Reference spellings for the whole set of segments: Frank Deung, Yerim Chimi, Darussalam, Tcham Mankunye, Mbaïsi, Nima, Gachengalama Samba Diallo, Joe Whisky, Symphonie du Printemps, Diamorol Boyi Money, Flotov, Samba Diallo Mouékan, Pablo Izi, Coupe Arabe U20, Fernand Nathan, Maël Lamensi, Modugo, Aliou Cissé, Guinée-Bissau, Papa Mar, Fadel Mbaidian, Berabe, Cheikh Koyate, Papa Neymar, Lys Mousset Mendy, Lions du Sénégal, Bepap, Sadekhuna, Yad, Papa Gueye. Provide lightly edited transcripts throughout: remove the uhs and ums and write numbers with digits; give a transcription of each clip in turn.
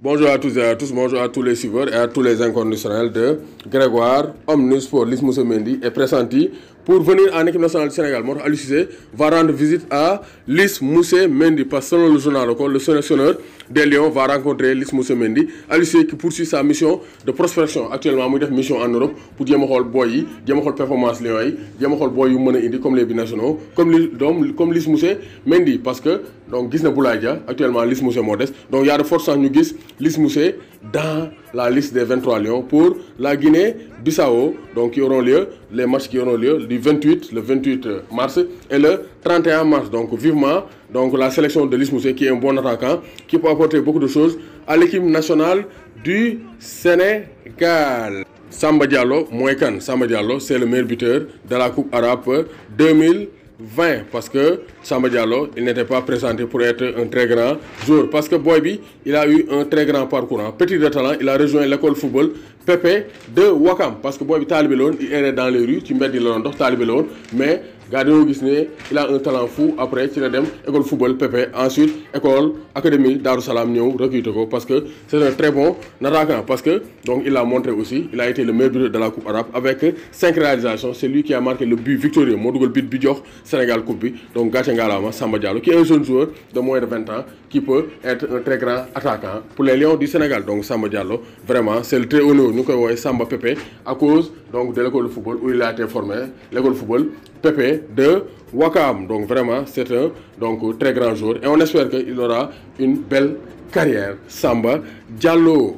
Bonjour à tous et à tous, bonjour à tous les suiveurs et à tous les inconditionnels de Grégoire Omnisports. Lys Mousset Mendy est pressenti pour venir en équipe nationale du Sénégal. Aliou Cissé va rendre visite à Lys Mousset Mendy parce que selon le journal le sélectionneur des Lions va rencontrer Lys Mousset Mendy. Aliou Cissé qui poursuit sa mission de prospection actuellement, il fait mission en Europe pour Diamorol Boyi, Diamorol Performance Léoïe, Diamorol Boyi Money comme les binationaux, comme Lys Mousset Mendy parce que donc Gizna Boulayia actuellement Lys Mousset Modeste. Donc il y a de fortes chances nous guise Lys Mousset dans la liste des 23 Lions pour la Guinée-Bissau. Donc qui auront lieu, les matchs qui auront lieu du 28, le 28 mars et le 31 mars. Donc vivement donc, la sélection de Lys Mousset qui est un bon attaquant, qui peut apporter beaucoup de choses à l'équipe nationale du Sénégal. Samba Diallo Mouékan, Samba Diallo c'est le meilleur buteur de la Coupe Arabe 2020 parce que Samba Diallo il n'était pas présenté pour être un très grand joueur parce que Boybi il a eu un très grand parcours en petit de talent, il a rejoint l'école football Pépé de Wakam parce que Bepap Talibélon il errait dans les rues, tu mets des lorons Talibélon mais Gadiou Guissé il a un talent fou après tu dem école football Pépé ensuite école académie Darussalam ñeu recruté ko parce que c'est un très bon attaquant parce que donc il a montré aussi il a été le meilleur buteur de la Coupe Arabe avec 5 réalisations, c'est lui qui a marqué le but victorieux Modugo le but bi jox Sénégal coupe bi donc Gachengalama Samba Diallo qui est un jeune joueur de moins de 20 ans qui peut être un très grand attaquant pour les Lions du Sénégal donc Samba Diallo vraiment c'est le très haut niveau. Nous connaissons Samba Pepe à cause donc, de l'école de football où il a été formé, l'école de football Pepe de Wakam. Donc vraiment c'est un donc, très grand joueur et on espère qu'il aura une belle carrière. Samba Diallo.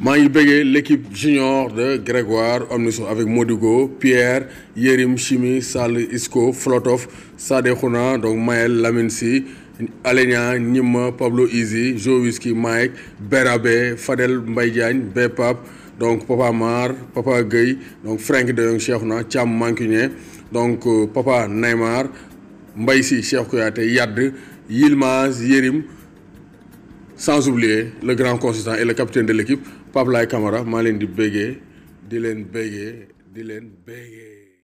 Maël Lamensi, l'équipe junior de Grégoire Omnisports avec Modugo, Pierre, Yerim Chimi, Sal Isko, Flotov, Sadekhuna, donc Maël Lamensi, Alenia, Nima, Pablo Izi, Joe Whisky, Mike, Berabe, Fadel Mbaidian, Bepap, donc Papa Mar, Papa Gueye, donc Frank Deung, Tcham Mankunye, donc Papa Neymar, Mbaïsi, Cheikh Koyate, Yad, Yilmaz, Yerim, sans oublier le grand consultant et le capitaine de l'équipe, Pablo Izi Camara, Malin Bege, Dylan Bege, Dylan Bege.